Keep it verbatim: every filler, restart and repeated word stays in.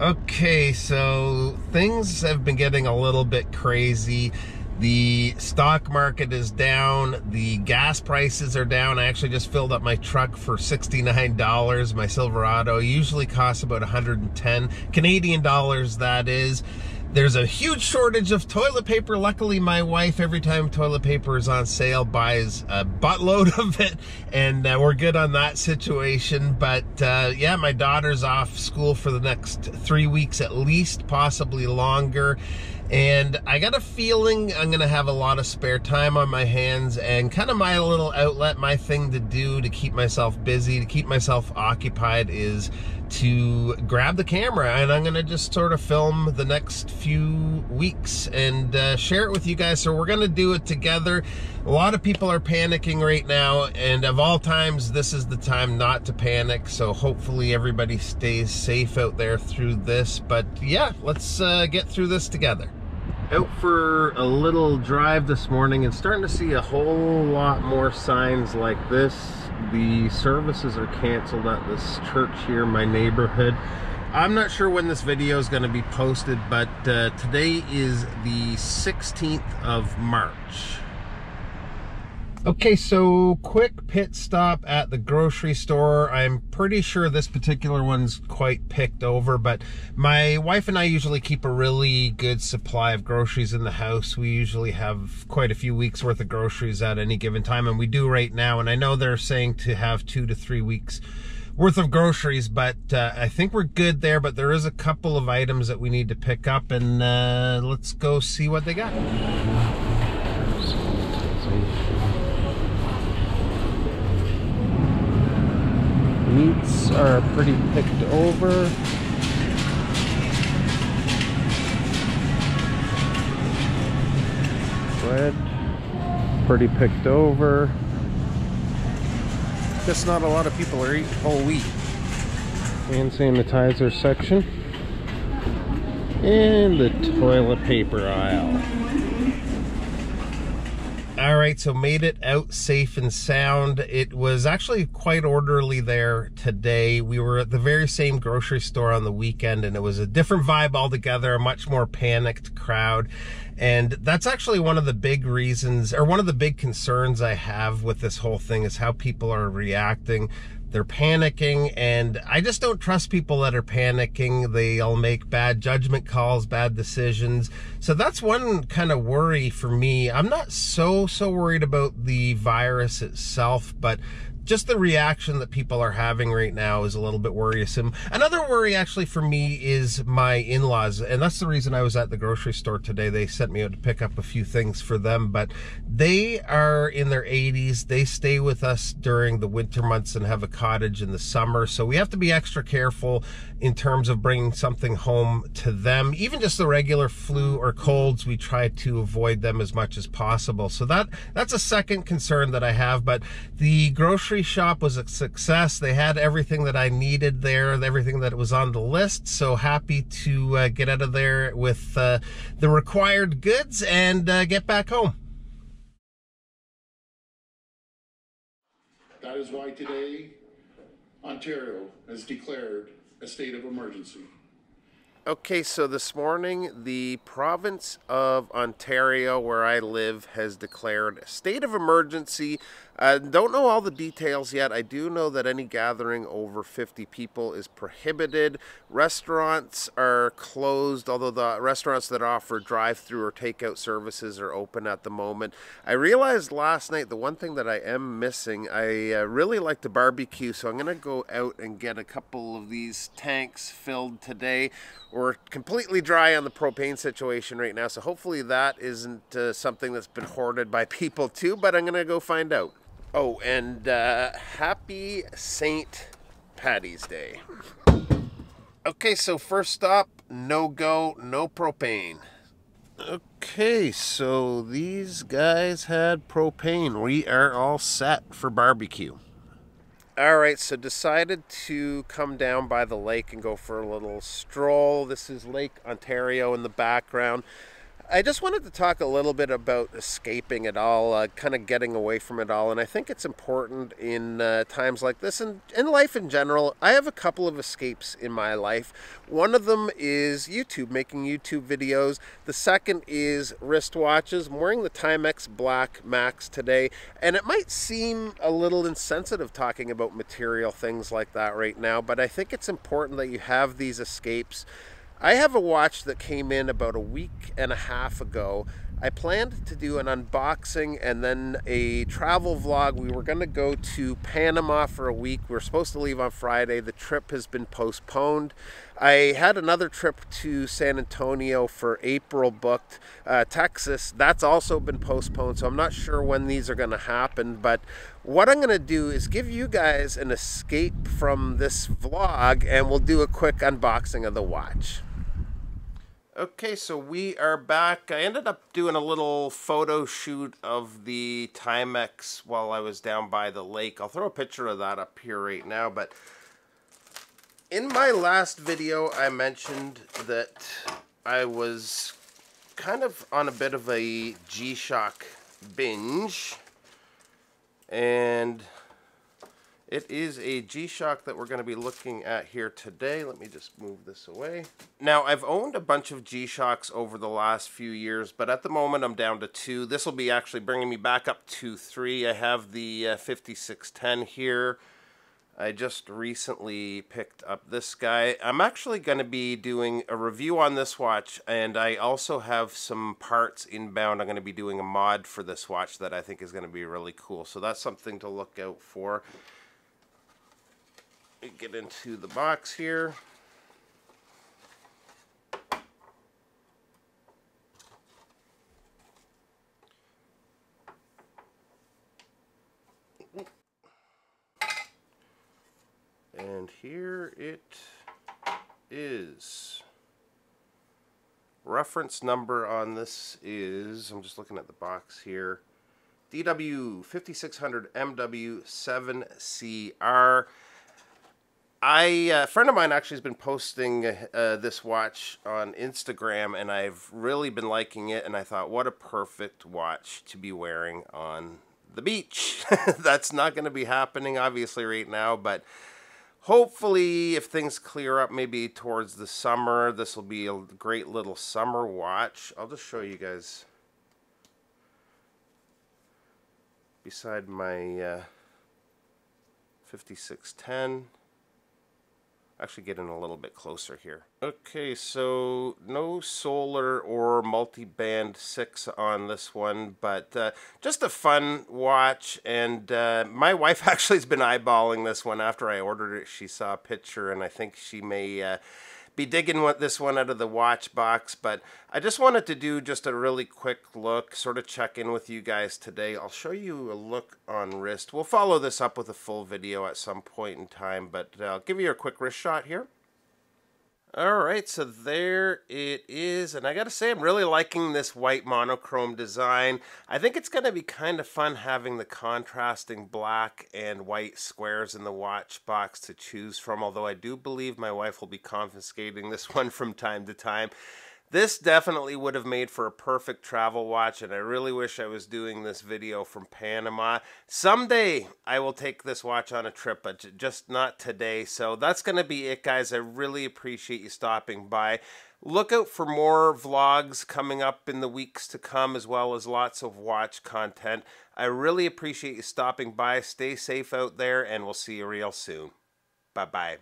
Okay, so things have been getting a little bit crazy. The stock market is down, the gas prices are down. I actually just filled up my truck for sixty-nine dollars, my Silverado. Usually costs about one hundred ten Canadian dollars, that is. There's a huge shortage of toilet paper. Luckily, my wife, every time toilet paper is on sale, buys a buttload of it, and uh, we're good on that situation. But uh, yeah, my daughter's off school for the next three weeks at least, possibly longer. And I got a feeling I'm gonna have a lot of spare time on my hands, and kind of my little outlet, my thing to do to keep myself busy, to keep myself occupied, is to grab the camera, and I'm gonna just sort of film the next few weeks and uh, share it with you guys. So we're gonna do it together. A lot of people are panicking right now, and of all times, this is the time not to panic. So hopefully everybody stays safe out there through this. But yeah, let's uh, get through this together. Out for a little drive this morning and starting to see a whole lot more signs like this. The services are canceled at this church here in my neighborhood. I'm not sure when this video is going to be posted, but uh, today is the sixteenth of March. Okay, so quick pit stop at the grocery store. I'm pretty sure this particular one's quite picked over, but my wife and I usually keep a really good supply of groceries in the house. We usually have quite a few weeks worth of groceries at any given time, and we do right now. And I know they're saying to have two to three weeks worth of groceries, but uh, I think we're good there. But there is a couple of items that we need to pick up, and uh, let's go see what they got. Meats are pretty picked over. Bread, pretty picked over. Just not a lot of people are eating whole wheat. Hand sanitizer section. And the toilet paper aisle. All right, so made it out safe and sound. It was actually quite orderly there today. We were at the very same grocery store on the weekend, and it was a different vibe altogether, a much more panicked crowd. And that's actually one of the big reasons, or one of the big concerns I have with this whole thing, is how people are reacting. They're panicking, and I just don't trust people that are panicking. They'll make bad judgment calls, bad decisions. So that's one kind of worry for me. I'm not so, so worried about the virus itself, but just the reaction that people are having right now is a little bit worrisome. Another worry actually for me is my in-laws, and that's the reason I was at the grocery store today. They sent me out to pick up a few things for them, but they are in their eighties. They stay with us during the winter months and have a cottage in the summer, so we have to be extra careful in terms of bringing something home to them. Even just the regular flu or colds, we try to avoid them as much as possible. So that that's a second concern that I have, but the grocery shop was a success. They had everything that I needed there, everything that was on the list. So happy to uh, get out of there with uh, the required goods and uh, get back home. That is why today Ontario has declared a state of emergency. Okay, so this morning, the province of Ontario, where I live, has declared a state of emergency. I don't know all the details yet. I do know that any gathering over fifty people is prohibited. Restaurants are closed, although the restaurants that offer drive-through or takeout services are open at the moment. I realized last night the one thing that I am missing, I uh, really like to barbecue, so I'm going to go out and get a couple of these tanks filled today. We're completely dry on the propane situation right now, so hopefully that isn't uh, something that's been hoarded by people too, but I'm going to go find out. Oh, and uh, happy Saint Patty's Day. Okay, so first stop, no go, no propane. Okay, so these guys had propane. We are all set for barbecue. All right, so decided to come down by the lake and go for a little stroll. This is Lake Ontario in the background. I just wanted to talk a little bit about escaping it all, uh, kind of getting away from it all, and I think it's important in uh, times like this and in life in general. I have a couple of escapes in my life. One of them is YouTube, making YouTube videos. The second is wristwatches. I'm wearing the Timex Black Max today, and it might seem a little insensitive talking about material things like that right now, but I think it's important that you have these escapes. I have a watch that came in about a week and a half ago. I planned to do an unboxing and then a travel vlog. We were going to go to Panama for a week. We were supposed to leave on Friday. The trip has been postponed. I had another trip to San Antonio for April booked, uh, Texas. That's also been postponed, so I'm not sure when these are going to happen. But what I'm going to do is give you guys an escape from this vlog, and we'll do a quick unboxing of the watch. Okay, so we are back. I ended up doing a little photo shoot of the Timex while I was down by the lake. I'll throw a picture of that up here right now, but in my last video, I mentioned that I was kind of on a bit of a G-Shock binge, and it is a G-Shock that we're going to be looking at here today. Let me just move this away. Now, I've owned a bunch of G-Shocks over the last few years, but at the moment I'm down to two. This will be actually bringing me back up to three. I have the uh, fifty-six ten here. I just recently picked up this guy. I'm actually going to be doing a review on this watch, and I also have some parts inbound. I'm going to be doing a mod for this watch that I think is going to be really cool, so that's something to look out for. Get into the box here. And here it is. Reference number on this is, I'm just looking at the box here, D W fifty-six hundred M W seven C R. I, a friend of mine actually has been posting uh, this watch on Instagram, and I've really been liking it, and I thought, what a perfect watch to be wearing on the beach. That's not going to be happening, obviously, right now, but hopefully, if things clear up, maybe towards the summer, this will be a great little summer watch. I'll just show you guys beside my uh, fifty-six ten. Actually get in a little bit closer here. Okay, so no solar or multi-band six on this one, but uh, just a fun watch. And uh, my wife actually has been eyeballing this one. After I ordered it, she saw a picture, and I think she may uh, be digging what this one out of the watch box. But I just wanted to do just a really quick look, sort of check in with you guys today. I'll show you a look on wrist. We'll follow this up with a full video at some point in time, but I'll give you a quick wrist shot here. All right, so there it is, and I gotta say I'm really liking this white monochrome design. I think it's gonna be kind of fun having the contrasting black and white squares in the watch box to choose from, although I do believe my wife will be confiscating this one from time to time. This definitely would have made for a perfect travel watch, and I really wish I was doing this video from Panama. Someday I will take this watch on a trip, but just not today. So that's going to be it, guys. I really appreciate you stopping by. Look out for more vlogs coming up in the weeks to come, as well as lots of watch content. I really appreciate you stopping by. Stay safe out there, and we'll see you real soon. Bye-bye.